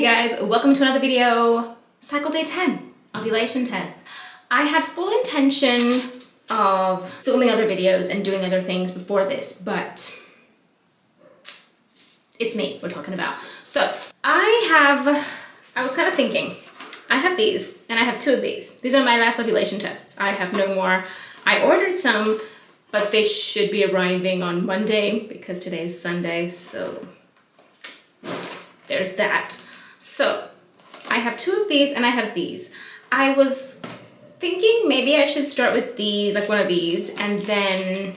Hey guys, welcome to another video. Cycle day 10, ovulation test. I had full intention of filming other videos and doing other things before this, but it's me we're talking about. So I was kind of thinking, I have these and I have two of these. These are my last ovulation tests. I have no more. I ordered some, but they should be arriving on Monday because today is Sunday, so there's that. So I have two of these and I have these. I was thinking maybe I should start with these, like one of these, and then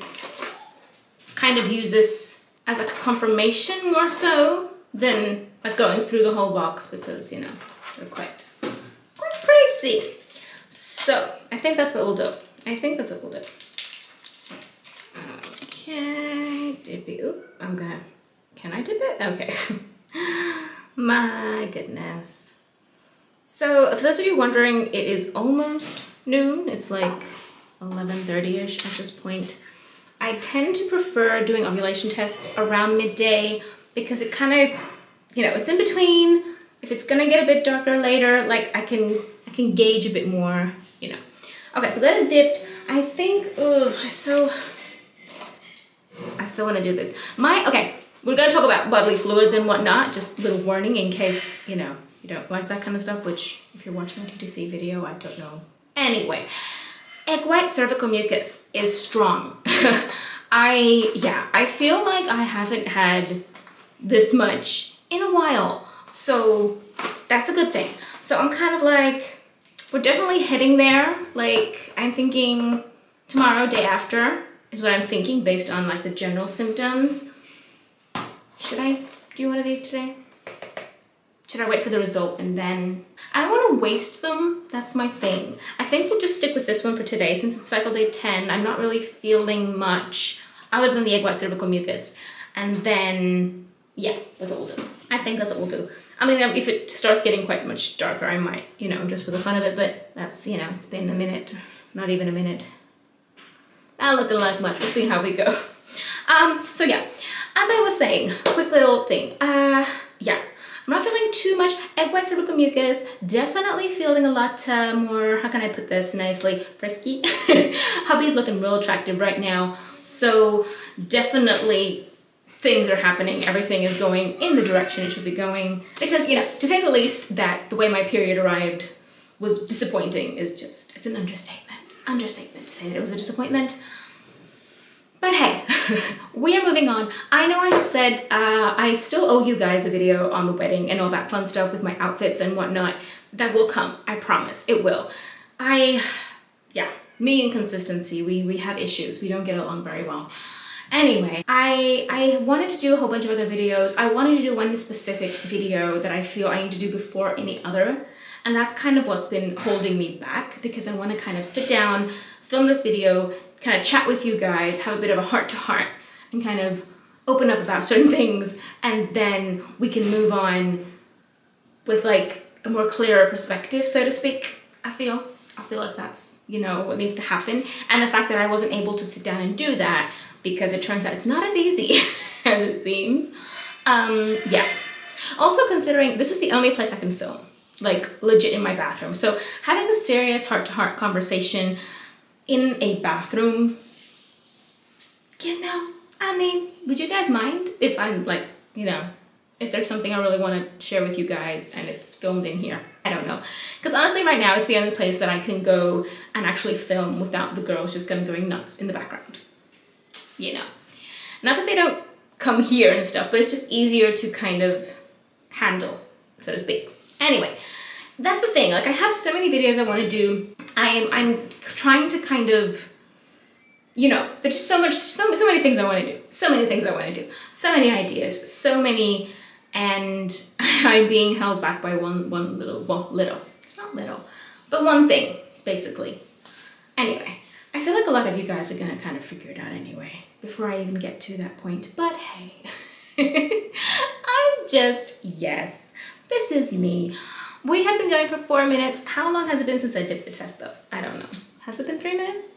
kind of use this as like a confirmation more so than like going through the whole box because, you know, they're quite pricey. So I think that's what we'll do. Okay, dip it. Oop, can I dip it? Okay. My goodness. So for those of you wondering, it is almost noon. It's like 11:30ish at this point. I tend to prefer doing ovulation tests around midday because it kind of, you know, it's in between. If it's gonna get a bit darker later, like I can gauge a bit more, you know. Okay, so that is dipped. I think, I so wanna do this. Okay. We're going to talk about bodily fluids and whatnot, just a little warning in case, you know, you don't like that kind of stuff, which if you're watching a TTC video, I don't know. Anyway, egg white cervical mucus is strong. I feel like I haven't had this much in a while, so that's a good thing. So I'm kind of like, we're definitely heading there. Like I'm thinking tomorrow, day after is what I'm thinking based on like the general symptoms. Should I do one of these today? Should I wait for the result and then? I don't want to waste them, that's my thing. I think we'll just stick with this one for today since it's cycle day 10, I'm not really feeling much other than the egg white cervical mucus. And then, yeah, that's what we'll do. I think that's what we'll do. I mean, if it starts getting quite much darker, I might, you know, just for the fun of it, but that's, you know, it's been a minute, not even a minute. Not looking like much, we'll see how we go. So yeah. As I was saying, quick little thing, I'm not feeling too much egg white cervical mucus, definitely feeling a lot more, how can I put this nicely, frisky. Hubby's looking real attractive right now, so definitely things are happening, everything is going in the direction it should be going, because, you know, to say the least, that the way my period arrived was disappointing is just, it's an understatement to say that it was a disappointment. But hey, we are moving on. I know I have said I still owe you guys a video on the wedding and all that fun stuff with my outfits and whatnot. That will come, I promise, it will. Me and consistency, we have issues. We don't get along very well. Anyway, I wanted to do a whole bunch of other videos. I wanted to do one specific video that I feel I need to do before any other. And that's kind of what's been holding me back because I want to kind of sit down, film this video, kind of chat with you guys, have a bit of a heart-to-heart and kind of open up about certain things and then we can move on with like a more clearer perspective, so to speak. I feel like that's, you know, what needs to happen, and the fact that I wasn't able to sit down and do that because it turns out it's not as easy as it seems. Also considering this is the only place I can film, like legit in my bathroom, so having a serious heart-to-heart conversation in a bathroom, you know, I mean, would you guys mind if I'm like, you know, if there's something I really want to share with you guys and it's filmed in here? I don't know, because honestly right now it's the only place that I can go and actually film without the girls just kind of going nuts in the background, you know. Not that they don't come here and stuff, but it's just easier to kind of handle, so to speak. Anyway, that's the thing, like I have so many videos I want to do. I'm trying to kind of, you know, there's just so many things I want to do. So many ideas, and I'm being held back by one little, it's not little, but one thing, basically. Anyway, I feel like a lot of you guys are going to kind of figure it out anyway, before I even get to that point, but hey, this is me. We have been going for 4 minutes. How long has it been since I did the test though? I don't know. Has it been 3 minutes?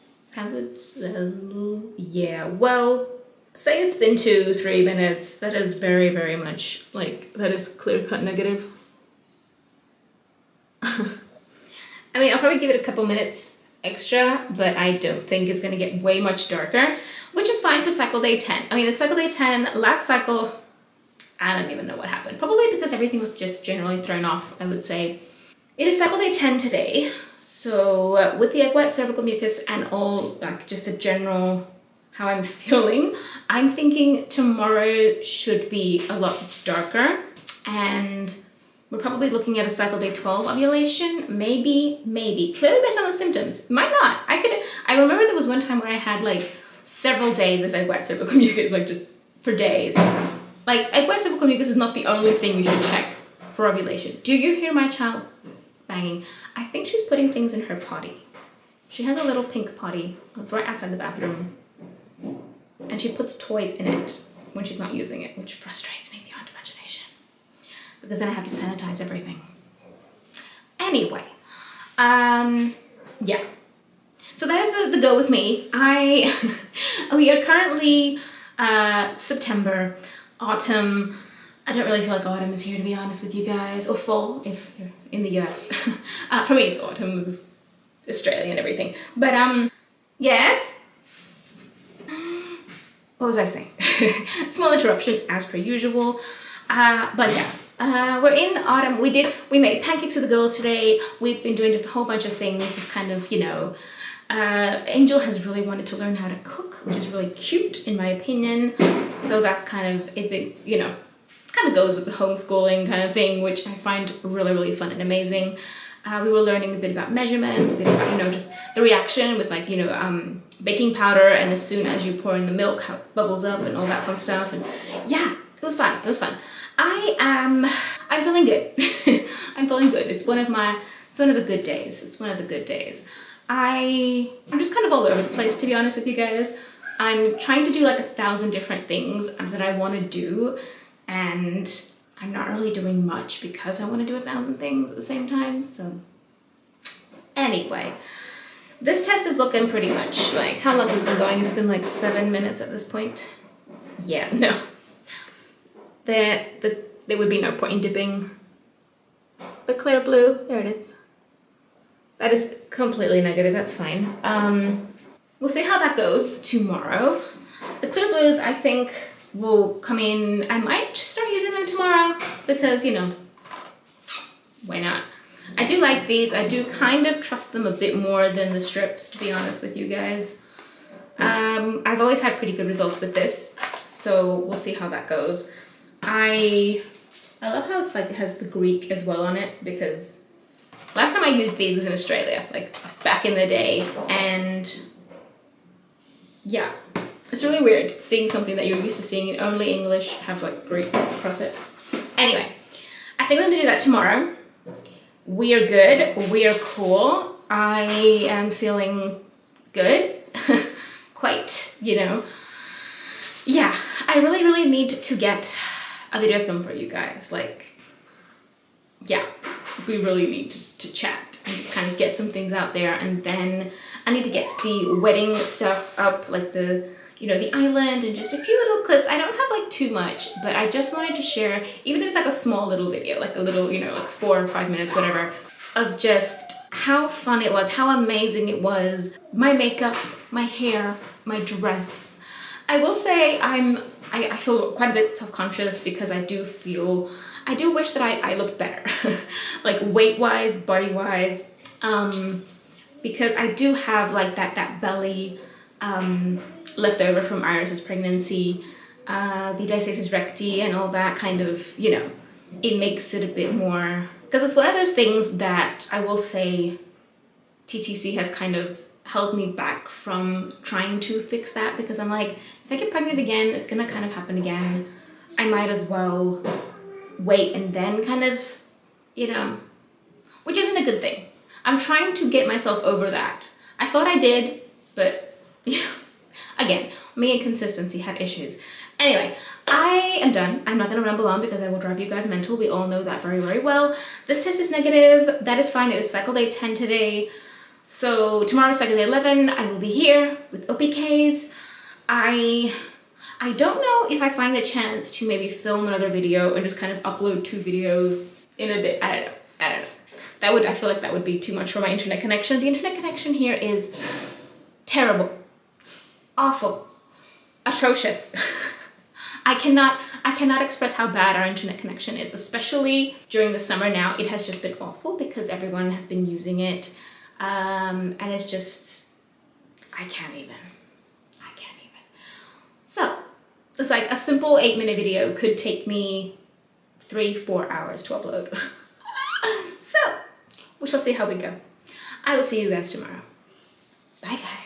Say it's been 2, 3 minutes. That is very, very much, like, that is clear-cut negative. I mean, I'll probably give it a couple minutes extra, but I don't think it's gonna get way much darker, which is fine for cycle day 10. I mean, at cycle day 10, last cycle, I don't even know what happened. Probably because everything was just generally thrown off, I would say. It is cycle day 10 today. So with the egg white, cervical mucus, and all, like, just the general how I'm feeling, I'm thinking tomorrow should be a lot darker, and we're probably looking at a cycle day 12 ovulation, maybe. Clearly based on the symptoms, might not. I remember there was one time where I had like several days of egg white cervical mucus, like just for days. Like, egg white cervical mucus is not the only thing you should check for ovulation. Do you hear my child banging? I think she's putting things in her potty. She has a little pink potty right outside the bathroom, and she puts toys in it when she's not using it, which frustrates me beyond imagination, because then I have to sanitize everything. Anyway, yeah. So that is the go with me. We are currently September, autumn. I don't really feel like autumn is here, to be honest with you guys, or fall if you're in the US. For me it's autumn with Australia and everything. But yes. What was I saying? Small interruption as per usual. But yeah, we're in autumn. We made pancakes for the girls today. We've been doing just a whole bunch of things, just kind of, you know. Angel has really wanted to learn how to cook, which is really cute in my opinion. So that's kind of it, you know, kind of goes with the homeschooling kind of thing, which I find really, really fun and amazing. We were learning a bit about measurements, a bit about, you know, just the reaction with, like, you know, baking powder, and as soon as you pour in the milk, how it bubbles up and all that fun stuff. And yeah, it was fun. It was fun. I'm feeling good. I'm feeling good. It's one of the good days. It's one of the good days. I'm just kind of all over the place, to be honest with you guys. I'm trying to do like 1,000 different things that I want to do, and I'm not really doing much because I want to do 1,000 things at the same time. So anyway, this test is looking pretty much like, how long has it been going? It's been like 7 minutes at this point. Yeah, no. There would be no point in dipping the clear blue. There it is. That is completely negative. That's fine. We'll see how that goes tomorrow. The clear blues, I think, will come in. I might start using them tomorrow because, you know, why not? I do like these. I do kind of trust them a bit more than the strips, to be honest with you guys. I've always had pretty good results with this, so we'll see how that goes. I love how it's like, it has the Greek as well on it, because last time I used these was in Australia, like back in the day, and yeah. It's really weird seeing something that you're used to seeing in only English have like Greek across it. Anyway, I think I'm gonna do that tomorrow. We are good, we are cool. I am feeling good, quite, you know. Yeah, I really, really need to get a video film for you guys. Like, yeah, we really need to chat and just kind of get some things out there. And then I need to get the wedding stuff up, like the, you know, the island, and just a few little clips. I don't have like too much, but I just wanted to share, even if it's like a small little video, like a little, you know, like 4 or 5 minutes, whatever, of just how fun it was, how amazing it was, my makeup, my hair, my dress. I will say I feel quite a bit self-conscious because I do wish that I looked better, like weight-wise, body-wise, because I do have like that belly, leftover from Iris's pregnancy, the diastasis recti and all that kind of, you know, it makes it a bit more, because it's one of those things that I will say TTC has kind of held me back from trying to fix that, because I'm like, if I get pregnant again, it's gonna kind of happen again. I might as well wait and then kind of, you know, which isn't a good thing. I'm trying to get myself over that. I thought I did, but yeah. Again, me and consistency have issues. Anyway, I am done. I'm not going to ramble on because I will drive you guys mental. We all know that very, very well. This test is negative. That is fine. It is cycle day 10 today. So tomorrow, cycle day 11, I will be here with OPKs. I don't know if I find a chance to maybe film another video and just kind of upload 2 videos in a bit. I don't know. I feel like that would be too much for my internet connection. The internet connection here is terrible, awful, atrocious. I cannot express how bad our internet connection is, especially during the summer now. It has just been awful because everyone has been using it. And it's just, I can't even. So it's like a simple 8-minute video could take me 3-4 hours to upload. So we shall see how we go. I will see you guys tomorrow. Bye guys.